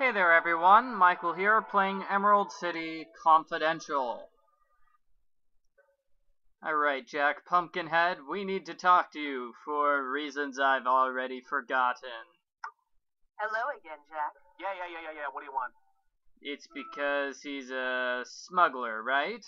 Hey there everyone, Michael here, playing Emerald City Confidential. Alright, Jack Pumpkinhead, we need to talk to you for reasons I've already forgotten. Hello again, Jack. Yeah, what do you want? It's because he's a smuggler, right?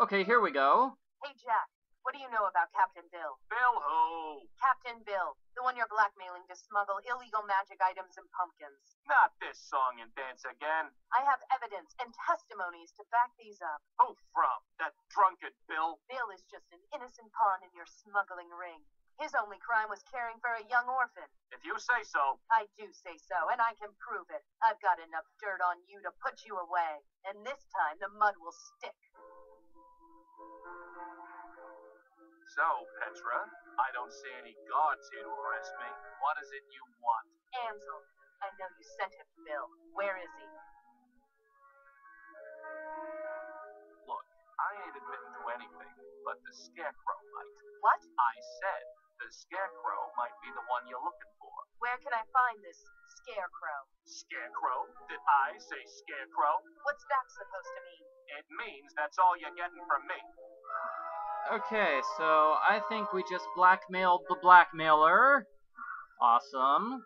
Okay, here we go. Hey Jack, what do you know about Captain Bill? Bill who? Captain Bill, the one you're blackmailing to smuggle illegal magic items and pumpkins. Not this song and dance again. I have evidence and testimonies to back these up. Who from? That drunkard Bill? Bill is just an innocent pawn in your smuggling ring. His only crime was caring for a young orphan. If you say so. I do say so, and I can prove it. I've got enough dirt on you to put you away. And this time, the mud will stick. So, Petra, I don't see any guards here to arrest me. What is it you want? Anzel, I know you sent him to Bill. Where is he? Look, I ain't admitting to anything, but the Scarecrow might. What? I said the Scarecrow might be the one you're looking for. Where can I find this Scarecrow? Scarecrow? Did I say Scarecrow? What's that supposed to mean? It means that's all you're getting from me. Okay, so I think we just blackmailed the blackmailer. Awesome.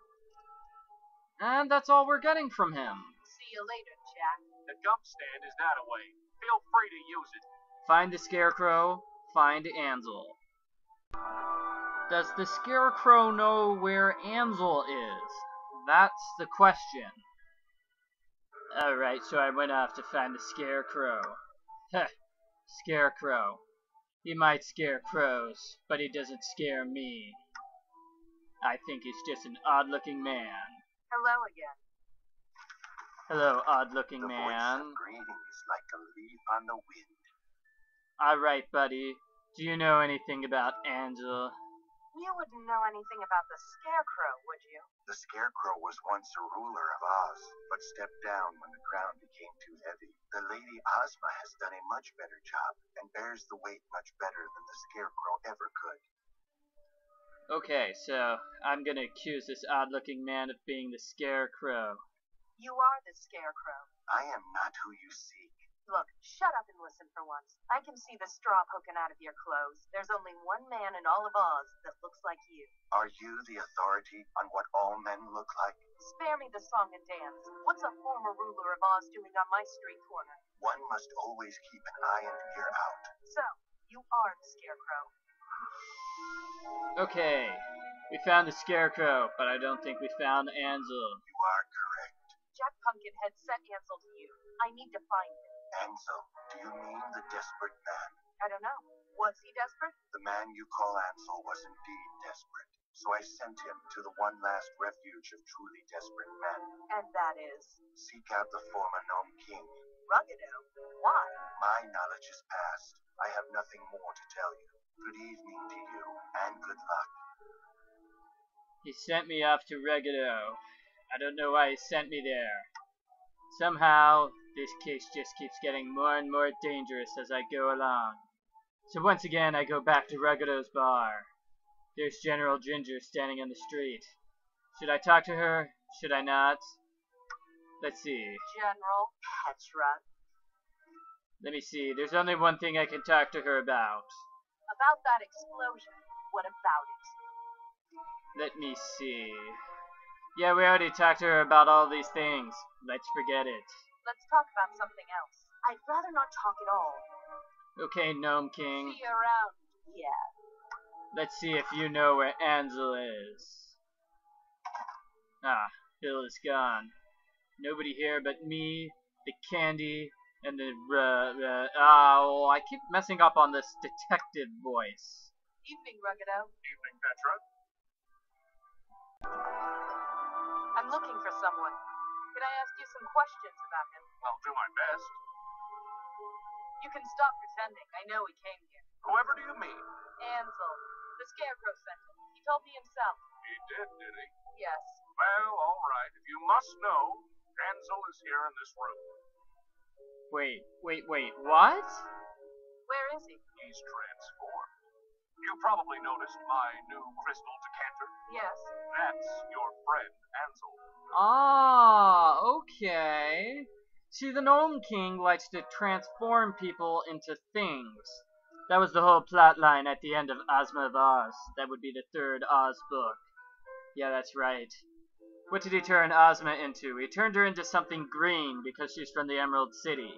And that's all we're getting from him. See you later, Jack. The dump stand is that away. Feel free to use it. Find the Scarecrow. Find Anzel. Does the Scarecrow know where Anzel is? That's the question. Alright, so I went off to find the Scarecrow. Heh. Scarecrow. He might scare crows, but he doesn't scare me. I think he's just an odd-looking man. Hello again. Hello, odd-looking man. The voice of greeting is like a leaf on the wind. Alright, buddy. Do you know anything about Anzel? You wouldn't know anything about the Scarecrow, would you? The Scarecrow was once a ruler of Oz, but stepped down when the crown became too heavy. The Lady Ozma has done a much better job, and bears the weight much better than the Scarecrow ever could. Okay, so I'm gonna accuse this odd-looking man of being the Scarecrow. You are the Scarecrow. I am not who you seek. Look, shut up and listen for once. I can see the straw poking out of your clothes. There's only one man in all of Oz that looks like you. Are you the authority on what all men look like? Spare me the song and dance. What's a former ruler of Oz doing on my street corner? One must always keep an eye and ear out. So, you are the Scarecrow. Okay, we found the Scarecrow, but I don't think we found Anzel. You are correct. Jack Pumpkinhead sent Anzel to you. I need to find him. Anzel, do you mean the desperate man? I don't know. Was he desperate? The man you call Anzel was indeed desperate, so I sent him to the one last refuge of truly desperate men. And that is? Seek out the former Nome King. Ruggedo? Why? My knowledge is past. I have nothing more to tell you. Good evening to you, and good luck. He sent me off to Ruggedo. I don't know why he sent me there. Somehow, this case just keeps getting more and more dangerous as I go along. So once again, I go back to Ruggedo's bar. There's General Jinjur standing on the street. Should I talk to her? Should I not? Let's see. General Petra. Let me see. There's only one thing I can talk to her about. About that explosion. What about it? Let me see. Yeah, we already talked to her about all these things. Let's forget it. Let's talk about something else. I'd rather not talk at all. Okay, Nome King. See you around. Yeah. Let's see if you know where Anzel is. Ah, Bill is gone. Nobody here but me, the candy, and the oh, I keep messing up on this detective voice. Evening, Ruggedo. Evening, Petra. I'm looking for someone. Can I ask you some questions about him? I'll do my best. You can stop pretending. I know he came here. Whoever do you mean? Anzel. The Scarecrow sent him. He told me himself. He did he? Yes. Well, all right. If you must know, Anzel is here in this room. Wait. What? Where is he? He's transformed. You probably noticed my new crystal decanter. Yes. That's your friend, Anzel. Ah, okay. Okay. See, the Nome King likes to transform people into things. That was the whole plot line at the end of Ozma of Oz. That would be the third Oz book. Yeah, that's right. What did he turn Ozma into? He turned her into something green because she's from the Emerald City.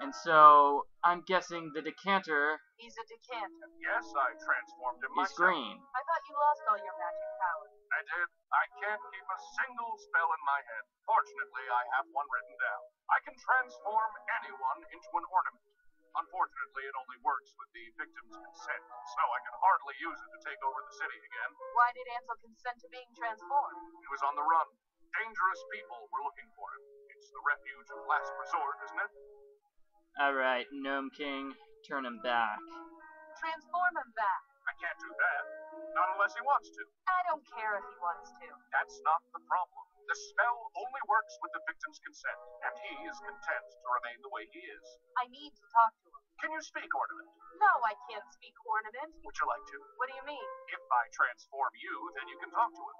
And so, I'm guessing the decanter... He's a decanter. Yes, I transformed him myself. He's green. I thought you lost all your magic power. I did. I can't keep a single spell in my head. Fortunately, I have one written down. I can transform anyone into an ornament. Unfortunately, it only works with the victim's consent, so I can hardly use it to take over the city again. Why did Anzel consent to being transformed? He was on the run. Dangerous people were looking for him. It's the refuge of last resort, isn't it? Alright, Nome King, turn him back. Transform him back. I can't do that. Not unless he wants to. I don't care if he wants to. That's not the problem. The spell only works with the victim's consent, and he is content to remain the way he is. I need to talk to him. Can you speak, Ornament? No, I can't speak, Ornament. Would you like to? What do you mean? If I transform you, then you can talk to him.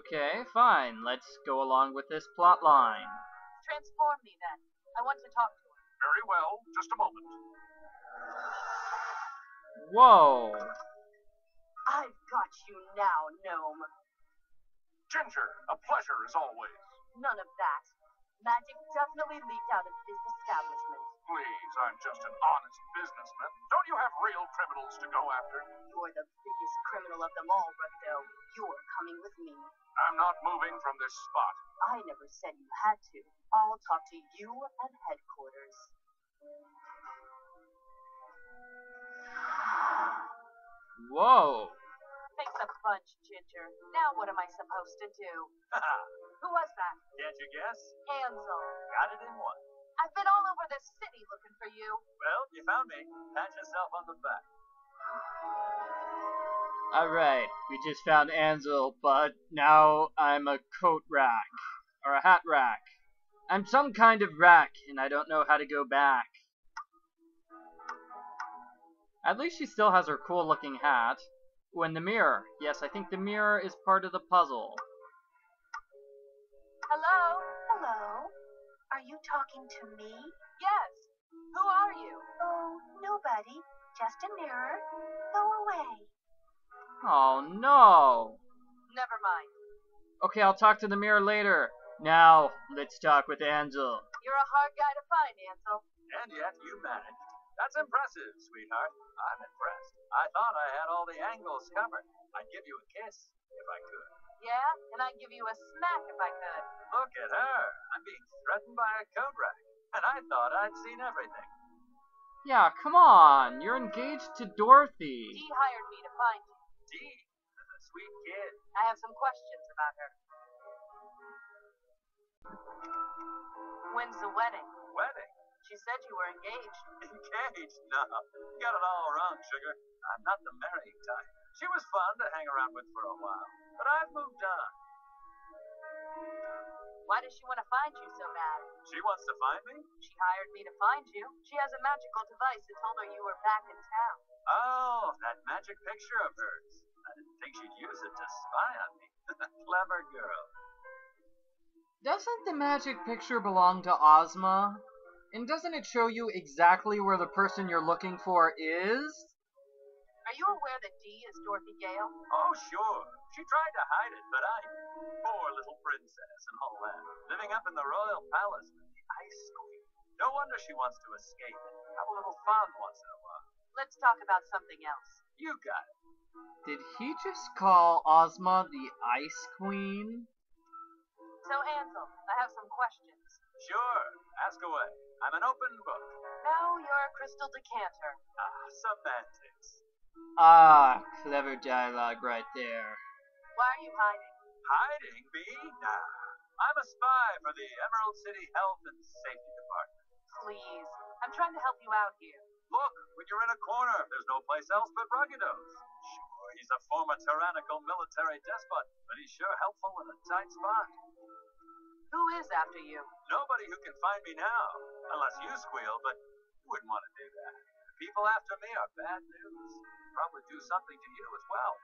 Okay, fine. Let's go along with this plot line. Transform me, then. I want to talk to him. Very well. Just a moment. Whoa. I've got you now, Nome. Jinjur, a pleasure as always. None of that. Magic definitely leaked out of his establishment. Please, I'm just an honest businessman. Don't you have real criminals to go after? You're the biggest criminal of them all, Ruggedo. You're coming with me. I'm not moving from this spot. I never said you had to. I'll talk to you at headquarters. Whoa. Thanks a bunch, Jinjur. Now what am I supposed to do? Who was that? Can't you guess? Anzel. Got it in one. I've been all over this city looking for you. Well, you found me. Pat yourself on the back. Alright, we just found Anzel, but now I'm a coat rack. Or a hat rack. I'm some kind of rack, and I don't know how to go back. At least she still has her cool looking hat. Ooh, and the mirror. Yes, I think the mirror is part of the puzzle. Hello? Hello? Are you talking to me? Yes. Who are you? Oh, nobody. Just a mirror. Go away. Oh, no. Never mind. Okay, I'll talk to the mirror later. Now, let's talk with Anzel. You're a hard guy to find, Anzel. And yet you managed. That's impressive, sweetheart. I'm impressed. I thought I had all the angles covered. I'd give you a kiss if I could. Yeah, and I'd give you a smack if I could. Look at her. I'm being threatened by a coat rack. And I thought I'd seen everything. Yeah, come on. You're engaged to Dorothy. Dee hired me to find you. Dee? A sweet kid. I have some questions about her. When's the wedding? Wedding? She said you were engaged. Engaged? No. You got it all wrong, sugar. I'm not the marrying type. She was fun to hang around with for a while, but I've moved on. Why does she want to find you so bad? She wants to find me? She hired me to find you. She has a magical device that told her you were back in town. Oh, that magic picture of hers. I didn't think she'd use it to spy on me. Clever girl. Doesn't the magic picture belong to Ozma? And doesn't it show you exactly where the person you're looking for is? Are you aware that Dee is Dorothy Gale? Oh, sure. She tried to hide it, but I... Poor little princess and all that. Living up in the royal palace with the Ice Queen. No wonder she wants to escape and have a little fun once in a while. Let's talk about something else. You got it. Did he just call Ozma the Ice Queen? So, Anzel, I have some questions. Sure, ask away. I'm an open book. No, you're a crystal decanter. Ah, semantics. Ah, clever dialogue right there. Why are you hiding? Hiding, Bee? Nah. I'm a spy for the Emerald City Health and Safety Department. Please, I'm trying to help you out here. Look, when you're in a corner, there's no place else but Ruggedo's. Sure, he's a former tyrannical military despot, but he's sure helpful in a tight spot. Who is after you? Nobody who can find me now. Unless you squeal, but you wouldn't want to do that. The people after me are bad news. They'll probably do something to you as well.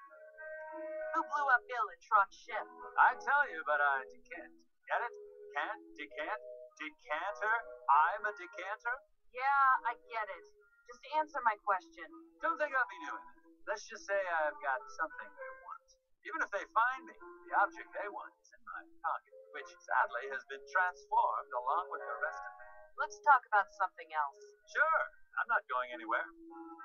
Who blew up Bill and Trot's ship? I tell you, but I can't. Get it? Can't Decanter? I'm a decanter? Yeah, I get it. Just answer my question. Don't they got me doing it? Let's just say I've got something they want. Even if they find me, the object they want is in my pocket, which sadly has been transformed along with the rest of it. Let's talk about something else. Sure. I'm not going anywhere.